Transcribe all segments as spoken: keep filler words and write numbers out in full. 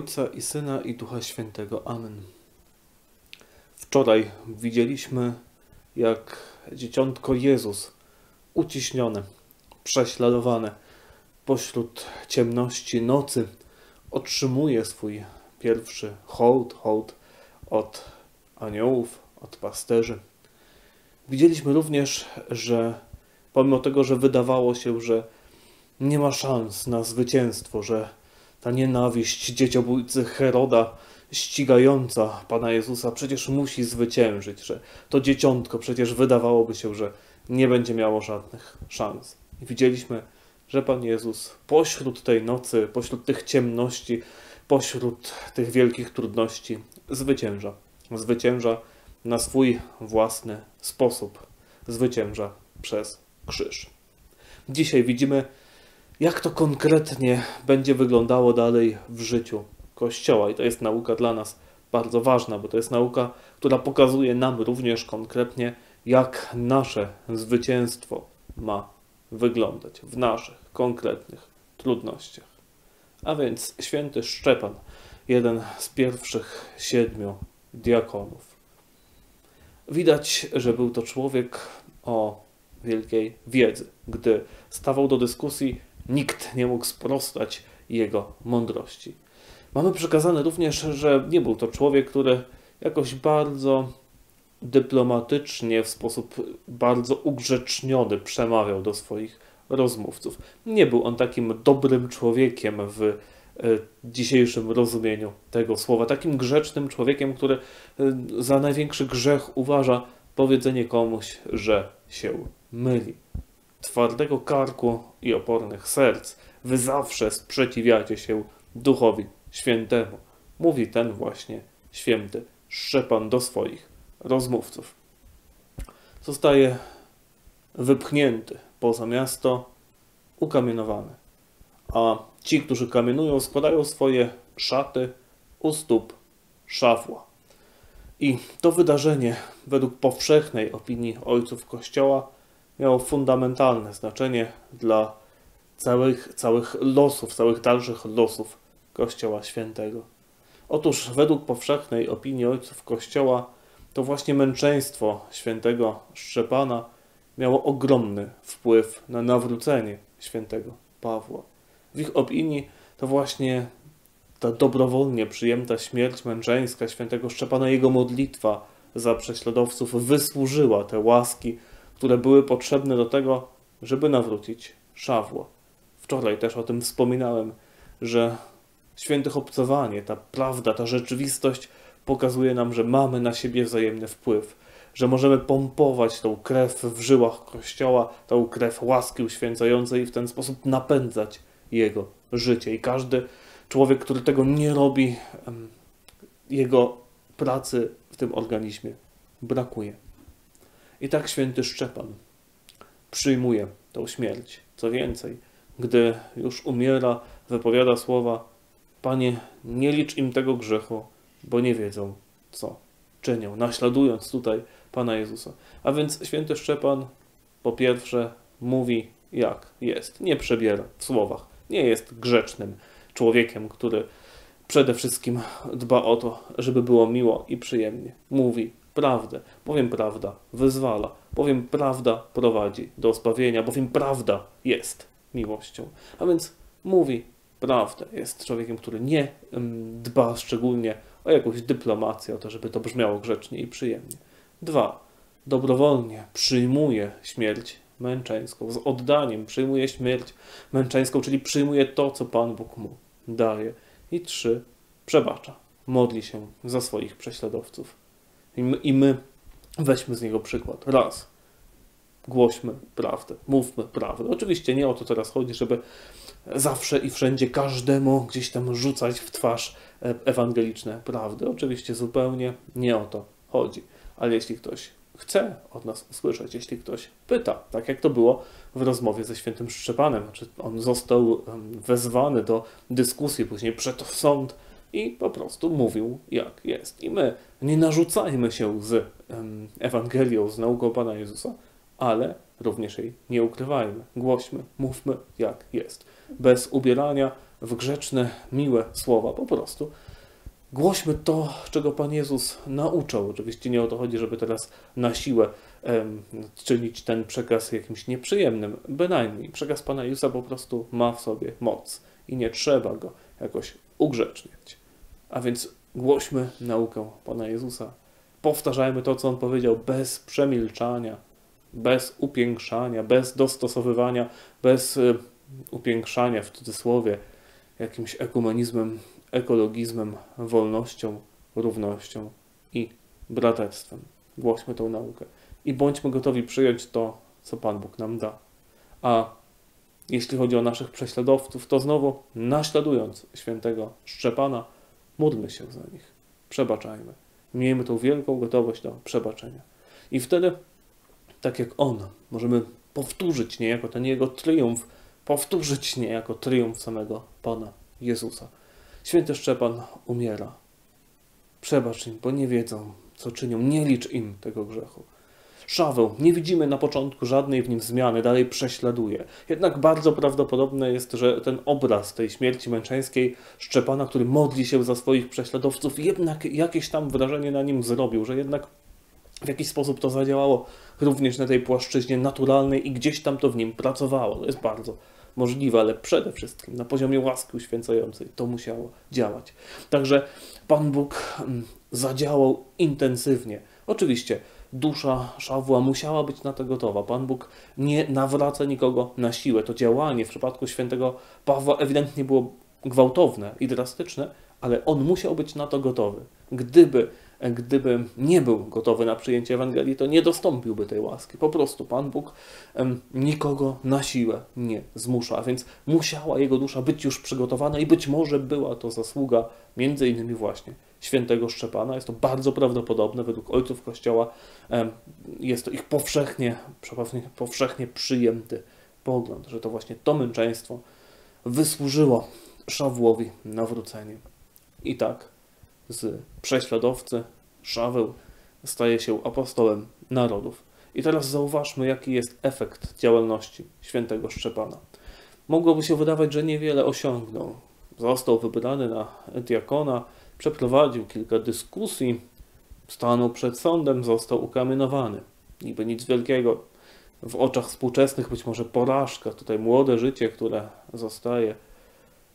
Ojca i Syna, i Ducha Świętego. Amen. Wczoraj widzieliśmy, jak dzieciątko Jezus, uciśnione, prześladowane, pośród ciemności nocy, otrzymuje swój pierwszy hołd, hołd od aniołów, od pasterzy. Widzieliśmy również, że pomimo tego, że wydawało się, że nie ma szans na zwycięstwo, że ta nienawiść dzieciobójcy Heroda ścigająca Pana Jezusa przecież musi zwyciężyć, że to dzieciątko przecież wydawałoby się, że nie będzie miało żadnych szans. I widzieliśmy, że Pan Jezus pośród tej nocy, pośród tych ciemności, pośród tych wielkich trudności zwycięża. Zwycięża na swój własny sposób. Zwycięża przez krzyż. Dzisiaj widzimy, jak to konkretnie będzie wyglądało dalej w życiu Kościoła. I to jest nauka dla nas bardzo ważna, bo to jest nauka, która pokazuje nam również konkretnie, jak nasze zwycięstwo ma wyglądać w naszych konkretnych trudnościach. A więc święty Szczepan, jeden z pierwszych siedmiu diakonów. Widać, że był to człowiek o wielkiej wiedzy. Gdy stawał do dyskusji, nikt nie mógł sprostać jego mądrości. Mamy przekazane również, że nie był to człowiek, który jakoś bardzo dyplomatycznie, w sposób bardzo ugrzeczniony przemawiał do swoich rozmówców. Nie był on takim dobrym człowiekiem w dzisiejszym rozumieniu tego słowa. Takim grzecznym człowiekiem, który za największy grzech uważa powiedzenie komuś, że się myli. Twardego karku i opornych serc, wy zawsze sprzeciwiacie się Duchowi Świętemu, mówi ten właśnie święty Szczepan do swoich rozmówców. Zostaje wypchnięty poza miasto, ukamienowany, a ci, którzy kamienują, składają swoje szaty u stóp Szawła. I to wydarzenie, według powszechnej opinii ojców Kościoła, miało fundamentalne znaczenie dla całych, całych losów, całych dalszych losów Kościoła Świętego. Otóż według powszechnej opinii ojców Kościoła to właśnie męczeństwo świętego Szczepana miało ogromny wpływ na nawrócenie świętego Pawła. W ich opinii to właśnie ta dobrowolnie przyjęta śmierć męczeńska świętego Szczepana, jego modlitwa za prześladowców wysłużyła te łaski, które były potrzebne do tego, żeby nawrócić Szawła. Wczoraj też o tym wspominałem, że świętych obcowanie, ta prawda, ta rzeczywistość pokazuje nam, że mamy na siebie wzajemny wpływ, że możemy pompować tą krew w żyłach Kościoła, tą krew łaski uświęcającej i w ten sposób napędzać jego życie. I każdy człowiek, który tego nie robi, jego pracy w tym organizmie brakuje. I tak święty Szczepan przyjmuje tą śmierć. Co więcej, gdy już umiera, wypowiada słowa: Panie, nie licz im tego grzechu, bo nie wiedzą, co czynią, naśladując tutaj Pana Jezusa. A więc święty Szczepan po pierwsze mówi, jak jest. Nie przebiera w słowach. Nie jest grzecznym człowiekiem, który przede wszystkim dba o to, żeby było miło i przyjemnie. Mówi prawdę, bowiem prawda wyzwala, bowiem prawda prowadzi do zbawienia, bowiem prawda jest miłością. A więc mówi prawdę. Jest człowiekiem, który nie dba szczególnie o jakąś dyplomację, o to, żeby to brzmiało grzecznie i przyjemnie. Dwa, dobrowolnie przyjmuje śmierć męczeńską, z oddaniem przyjmuje śmierć męczeńską, czyli przyjmuje to, co Pan Bóg mu daje. I trzy, przebacza, modli się za swoich prześladowców. I my, i my weźmy z niego przykład. Raz, głośmy prawdę, mówmy prawdę. Oczywiście nie o to teraz chodzi, żeby zawsze i wszędzie każdemu gdzieś tam rzucać w twarz ewangeliczne prawdy. Oczywiście zupełnie nie o to chodzi. Ale jeśli ktoś chce od nas usłyszeć, jeśli ktoś pyta, tak jak to było w rozmowie ze świętym Szczepanem, czy on został wezwany do dyskusji później przed sąd i po prostu mówił, jak jest. I my nie narzucajmy się z Ewangelią, z nauką Pana Jezusa, ale również jej nie ukrywajmy. Głośmy, mówmy, jak jest. Bez ubierania, w grzeczne, miłe słowa. Po prostu głośmy to, czego Pan Jezus nauczał. Oczywiście nie o to chodzi, żeby teraz na siłę em, czynić ten przekaz jakimś nieprzyjemnym, bynajmniej. Przekaz Pana Jezusa po prostu ma w sobie moc i nie trzeba go jakoś ugrzeczniać. A więc głośmy naukę Pana Jezusa. Powtarzajmy to, co On powiedział, bez przemilczania, bez upiększania, bez dostosowywania, bez y, upiększania w cudzysłowie, jakimś ekumenizmem, ekologizmem, wolnością, równością i braterstwem. Głośmy tą naukę i bądźmy gotowi przyjąć to, co Pan Bóg nam da. A jeśli chodzi o naszych prześladowców, to znowu naśladując świętego Szczepana, módlmy się za nich, przebaczajmy. Miejmy tą wielką gotowość do przebaczenia. I wtedy, tak jak On, możemy powtórzyć niejako ten Jego triumf, powtórzyć niejako triumf samego Pana Jezusa. Święty Szczepan umiera. Przebacz im, bo nie wiedzą, co czynią. Nie licz im tego grzechu. Szaweł, nie widzimy na początku żadnej w nim zmiany, dalej prześladuje. Jednak bardzo prawdopodobne jest, że ten obraz tej śmierci męczeńskiej Szczepana, który modli się za swoich prześladowców, jednak jakieś tam wrażenie na nim zrobił, że jednak w jakiś sposób to zadziałało również na tej płaszczyźnie naturalnej i gdzieś tam to w nim pracowało. To jest bardzo możliwe, ale przede wszystkim na poziomie łaski uświęcającej to musiało działać. Także Pan Bóg zadziałał intensywnie. Oczywiście dusza Szawła musiała być na to gotowa. Pan Bóg nie nawraca nikogo na siłę. To działanie w przypadku świętego Pawła ewidentnie było gwałtowne i drastyczne, ale on musiał być na to gotowy. Gdyby, gdyby nie był gotowy na przyjęcie Ewangelii, to nie dostąpiłby tej łaski. Po prostu Pan Bóg em, nikogo na siłę nie zmusza, a więc musiała jego dusza być już przygotowana i być może była to zasługa między innymi właśnie świętego Szczepana. Jest to bardzo prawdopodobne, według ojców Kościoła jest to ich powszechnie, powszechnie przyjęty pogląd, że to właśnie to męczeństwo wysłużyło Szawłowi nawrócenie. I tak z prześladowcy Szaweł staje się apostołem narodów. I teraz zauważmy, jaki jest efekt działalności świętego Szczepana. Mogłoby się wydawać, że niewiele osiągnął. Został wybrany na diakona, przeprowadził kilka dyskusji, stanął przed sądem, został ukamienowany. Niby nic wielkiego. W oczach współczesnych być może porażka. Tutaj młode życie, które zostaje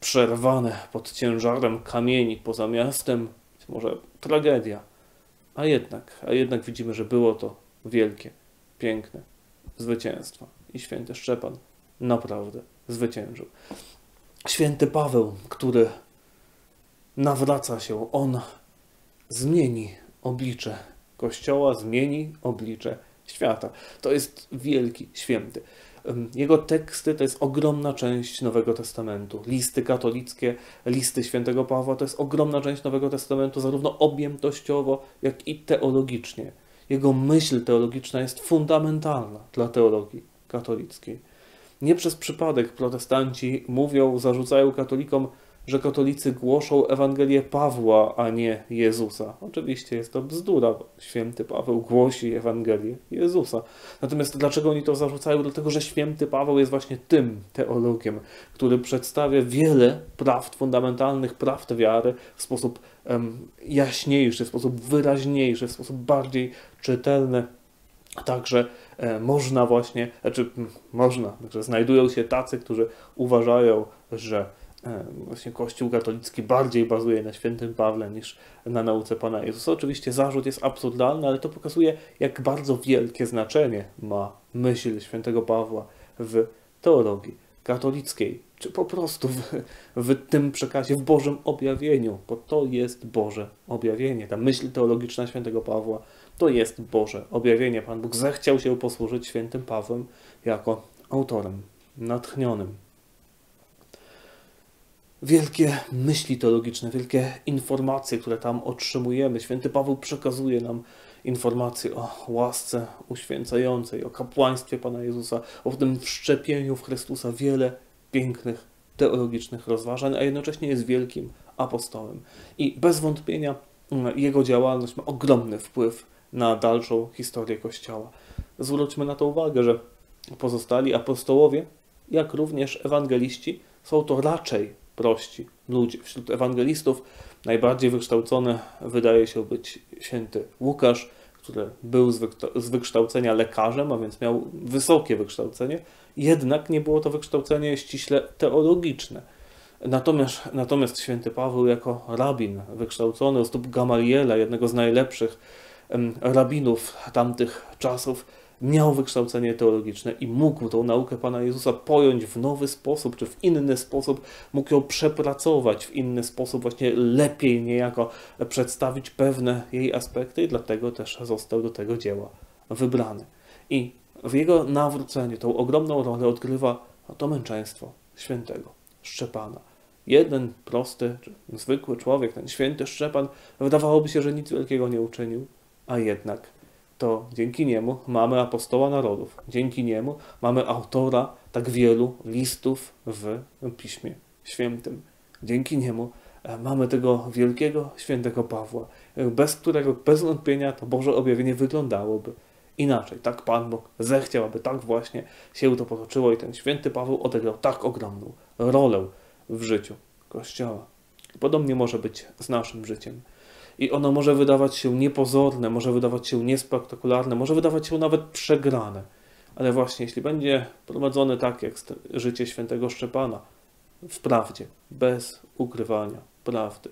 przerwane pod ciężarem kamieni poza miastem. Być może tragedia. A jednak, a jednak widzimy, że było to wielkie, piękne zwycięstwo. I święty Szczepan naprawdę zwyciężył. Święty Paweł, który nawraca się, on zmieni oblicze Kościoła, zmieni oblicze świata. To jest wielki święty. Jego teksty to jest ogromna część Nowego Testamentu. Listy katolickie, listy świętego Pawła to jest ogromna część Nowego Testamentu, zarówno objętościowo, jak i teologicznie. Jego myśl teologiczna jest fundamentalna dla teologii katolickiej. Nie przez przypadek protestanci mówią, zarzucają katolikom, że katolicy głoszą Ewangelię Pawła, a nie Jezusa. Oczywiście jest to bzdura, bo święty Paweł głosi Ewangelię Jezusa. Natomiast dlaczego oni to zarzucają? Dlatego, że święty Paweł jest właśnie tym teologiem, który przedstawia wiele prawd fundamentalnych, prawd wiary w sposób em, jaśniejszy, w sposób wyraźniejszy, w sposób bardziej czytelny. Także można właśnie, znaczy można, także znajdują się tacy, którzy uważają, że właśnie Kościół katolicki bardziej bazuje na świętym Pawle niż na nauce Pana Jezusa. Oczywiście zarzut jest absurdalny, ale to pokazuje, jak bardzo wielkie znaczenie ma myśl świętego Pawła w teologii katolickiej, czy po prostu w, w tym przekazie, w Bożym objawieniu, bo to jest Boże objawienie. Ta myśl teologiczna świętego Pawła to jest Boże objawienie. Pan Bóg zechciał się posłużyć świętym Pawłem jako autorem natchnionym. Wielkie myśli teologiczne, wielkie informacje, które tam otrzymujemy. Święty Paweł przekazuje nam informacje o łasce uświęcającej, o kapłaństwie Pana Jezusa, o tym wszczepieniu w Chrystusa. Wiele pięknych, teologicznych rozważań, a jednocześnie jest wielkim apostołem. I bez wątpienia jego działalność ma ogromny wpływ na dalszą historię Kościoła. Zwróćmy na to uwagę, że pozostali apostołowie, jak również ewangeliści, są to raczej prości ludzie. Wśród ewangelistów najbardziej wykształcony wydaje się być święty Łukasz, który był z wykształcenia lekarzem, a więc miał wysokie wykształcenie, jednak nie było to wykształcenie ściśle teologiczne. Natomiast, natomiast święty Paweł jako rabin wykształcony u stóp Gamaliela, jednego z najlepszych rabinów tamtych czasów, miał wykształcenie teologiczne i mógł tą naukę Pana Jezusa pojąć w nowy sposób, czy w inny sposób, mógł ją przepracować w inny sposób, właśnie lepiej niejako przedstawić pewne jej aspekty i dlatego też został do tego dzieła wybrany. I w jego nawróceniu tą ogromną rolę odgrywa to męczeństwo świętego Szczepana. Jeden prosty, czy zwykły człowiek, ten święty Szczepan, wydawałoby się, że nic wielkiego nie uczynił, a jednak to dzięki niemu mamy apostoła narodów. Dzięki niemu mamy autora tak wielu listów w Piśmie Świętym. Dzięki niemu mamy tego wielkiego świętego Pawła, bez którego bez wątpienia to Boże objawienie wyglądałoby inaczej. Tak Pan Bóg zechciał, aby tak właśnie się to potoczyło i ten święty Paweł odegrał tak ogromną rolę w życiu Kościoła. Podobnie może być z naszym życiem. I ono może wydawać się niepozorne, może wydawać się niespektakularne, może wydawać się nawet przegrane. Ale właśnie, jeśli będzie prowadzone tak, jak życie świętego Szczepana, w prawdzie, bez ukrywania prawdy,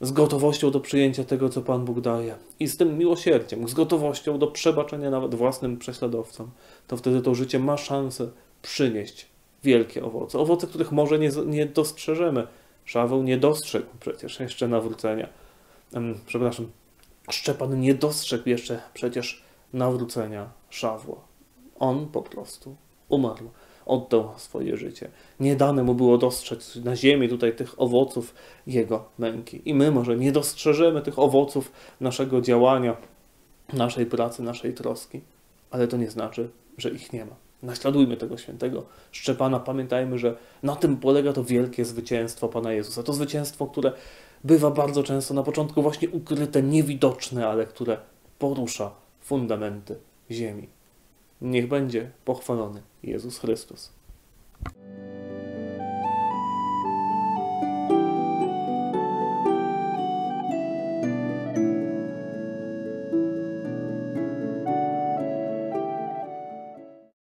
z gotowością do przyjęcia tego, co Pan Bóg daje i z tym miłosierdziem, z gotowością do przebaczenia nawet własnym prześladowcom, to wtedy to życie ma szansę przynieść wielkie owoce. Owoce, których może nie, nie dostrzeżemy. Szaweł nie dostrzegł przecież jeszcze nawrócenia. Przepraszam, Szczepan nie dostrzegł jeszcze przecież nawrócenia Szawła. On po prostu umarł, oddał swoje życie. Nie dane mu było dostrzec na ziemi tutaj tych owoców jego męki. I my może nie dostrzeżemy tych owoców naszego działania, naszej pracy, naszej troski, ale to nie znaczy, że ich nie ma. Naśladujmy tego świętego Szczepana. Pamiętajmy, że na tym polega to wielkie zwycięstwo Pana Jezusa. To zwycięstwo, które bywa bardzo często na początku właśnie ukryte, niewidoczne, ale które porusza fundamenty ziemi. Niech będzie pochwalony Jezus Chrystus.